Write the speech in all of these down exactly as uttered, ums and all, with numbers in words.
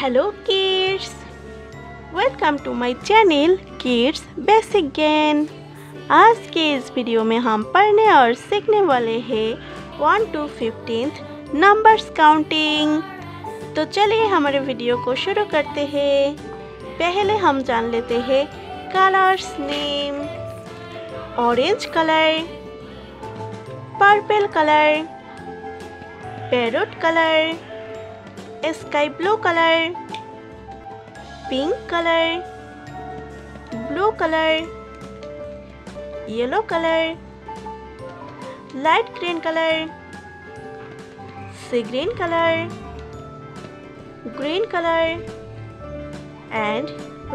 Hello kids, welcome to my channel kids basic ज्ञान। आज के इस वीडियो में हम पढ़ने और सीखने वाले हैं one two fifteenth numbers counting. तो चलिए हमारे वीडियो को शुरू करते हैं। पहले हम जान लेते हैं colours name. Orange colour, purple colour, parrot colour, sky blue colour, pink colour, blue colour, yellow colour, light green colour, sea green colour, green colour and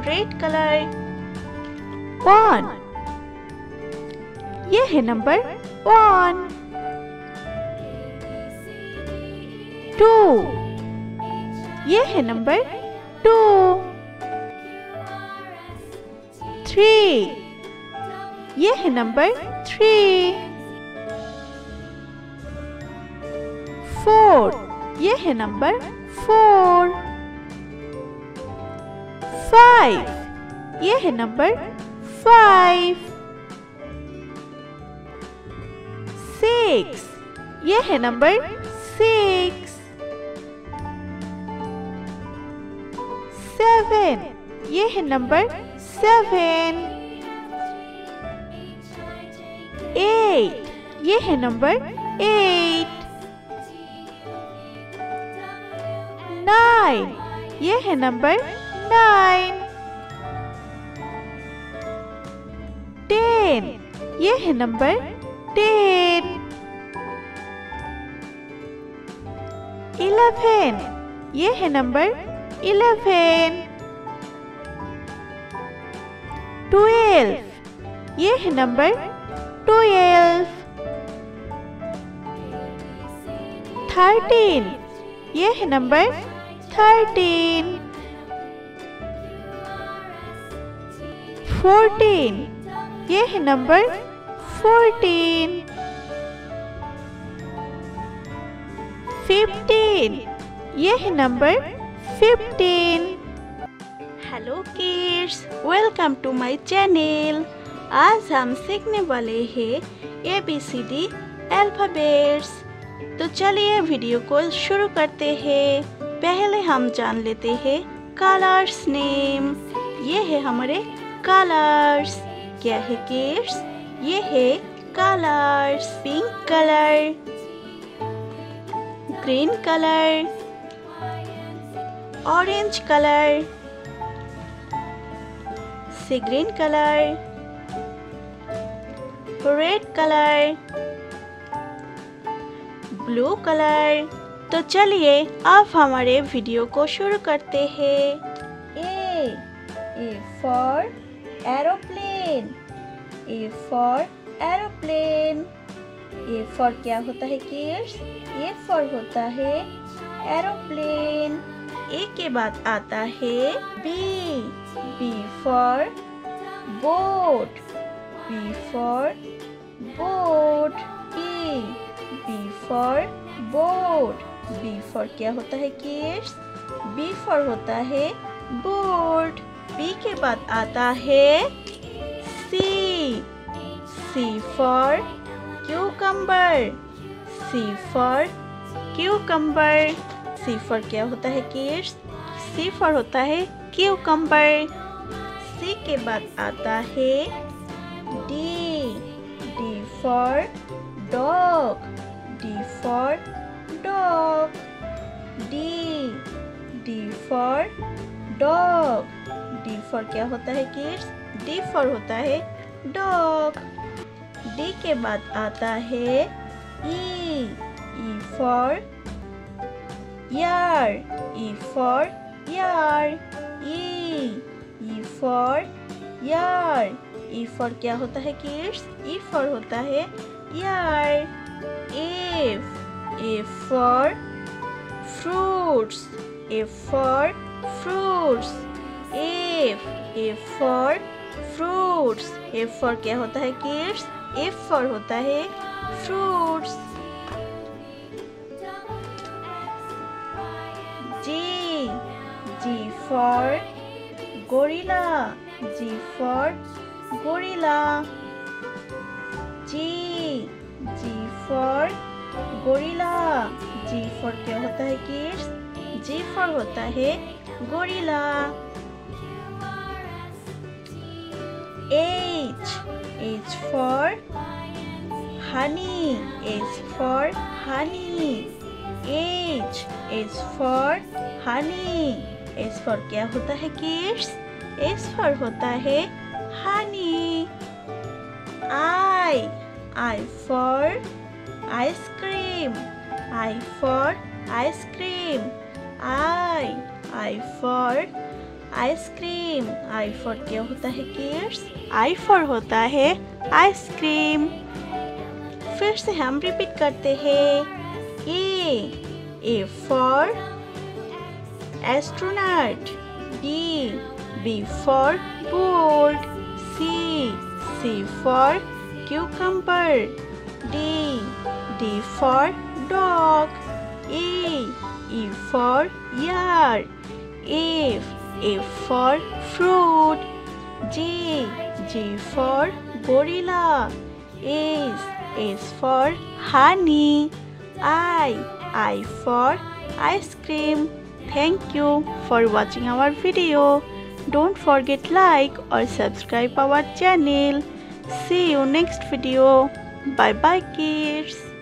red colour. One, ये है नंबर वन। टू, ये है number two. Three, ये है number three. Four, ये है number four. Five, ये है नंबर फाइव। सिक्स, ये है नंबर सिक्स। सेवन, ये है नंबर सेवन। एट, ये है नंबर एट। नाइन, ये है नंबर नाइन। टेन, ये है नंबर टेन। इलेवन, ये है नंबर इलेवन। ट्वेल्व, ये है नंबर ट्वेल्व। थर्टीन, ये है नंबर थर्टीन। फोर्टीन, ये है नंबर फोर्टीन। फिफ्टीन, ये है number fifteen. Hello kids, welcome to my channel. आज हम सीखने वाले हैं A B C D alphabets. तो चलिए वीडियो को शुरू करते हैं। पहले हम जान लेते हैं कलर्स नेम। ये है हमारे कलर्स। क्या है किड्स? ये है colours. Pink colour, green colour, orange colour, sea green colour, red colour, blue colour. तो चलिए अब हमारे वीडियो को शुरू करते हैं। A, A for aeroplane. A for aeroplane. A for क्या होता है किड्स? ए फॉर होता है एरोप्लेन। ए के बाद आता है B. B for boat. B for boat. A, B for boat. B for क्या होता है किड्स? बी फॉर होता है बोट। बी के बाद आता है C. C for cucumber. C for cucumber. C for क्या होता है किड्स? सी फॉर होता है क्यूकम्बर। सी के बाद आता है D. D for dog. D for dog. D, D for dog. D for क्या होता है किड्स? डी फॉर होता है डॉग। डी के बाद आता है ई। ई फॉर यार। ई फॉर यार। ई, ई फॉर यार। ई फॉर क्या होता है किड्स? ई फॉर होता है यार। F, F for fruits. F for fruits. F, F for fruits. F for क्या होता है किड्स? एफ फॉर होता है fruits. G for gorilla, G for gorilla. G, G for gorilla. G for क्या होता है kids? G for होता है gorilla. H, H for honey, H for honey. H, H for honey. H for क्या होता है kids? H for होता है honey. I, I for ice cream, I for ice cream. I, I for ice cream. I for क्या होता है kids? I for होता है ice cream. फिर से हम रिपीट करते हैं. A, A for astronaut. B, B for board. C, C for cucumber. D, D for dog. E, E for yard. F, F for fruit. G, G for gorilla. S, S for honey. I, I for ice cream. Thank you for watching our video. Don't forget like or subscribe our channel. See you next video. Bye bye kids.